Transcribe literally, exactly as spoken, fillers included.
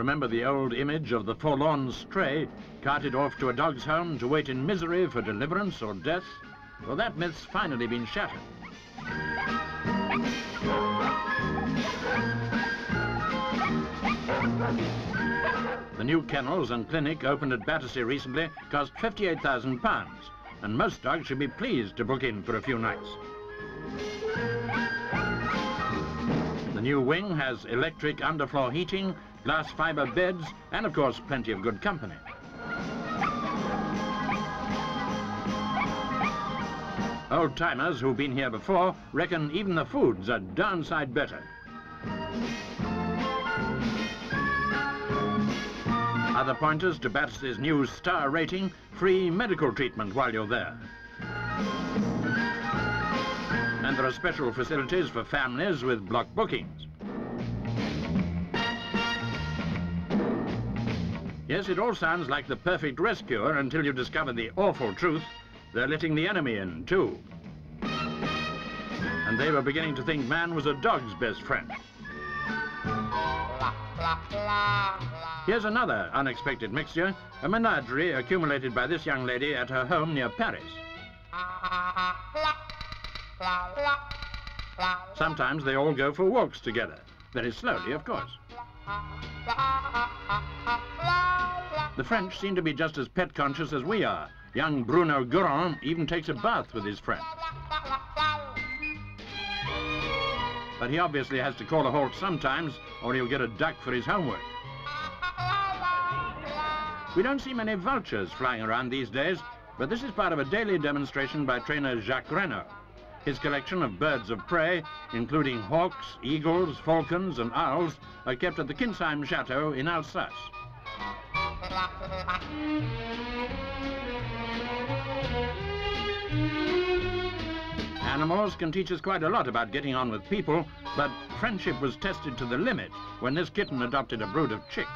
remember the old image of the forlorn stray carted off to a dog's home to wait in misery for deliverance or death? Well, that myth's finally been shattered. The new kennels and clinic opened at Battersea recently cost fifty-eight thousand pounds, and most dogs should be pleased to book in for a few nights. The new wing has electric underfloor heating, glass fibre beds, and of course plenty of good company. Old-timers who've been here before reckon even the food's a darn sight better. Other pointers to Battersea's new star rating: free medical treatment while you're there. And there are special facilities for families with block bookings. Yes, it all sounds like the perfect rescuer until you discover the awful truth. They're letting the enemy in, too. And they were beginning to think man was a dog's best friend. Here's another unexpected mixture, a menagerie accumulated by this young lady at her home near Paris. Sometimes they all go for walks together, very slowly, of course. The French seem to be just as pet-conscious as we are. Young Bruno Gouron even takes a bath with his friend. But he obviously has to call a halt sometimes, or he'll get a duck for his homework. We don't see many vultures flying around these days, but this is part of a daily demonstration by trainer Jacques Renault. His collection of birds of prey, including hawks, eagles, falcons, and owls, are kept at the Kinsheim Chateau in Alsace. Animals can teach us quite a lot about getting on with people, but friendship was tested to the limit when this kitten adopted a brood of chicks.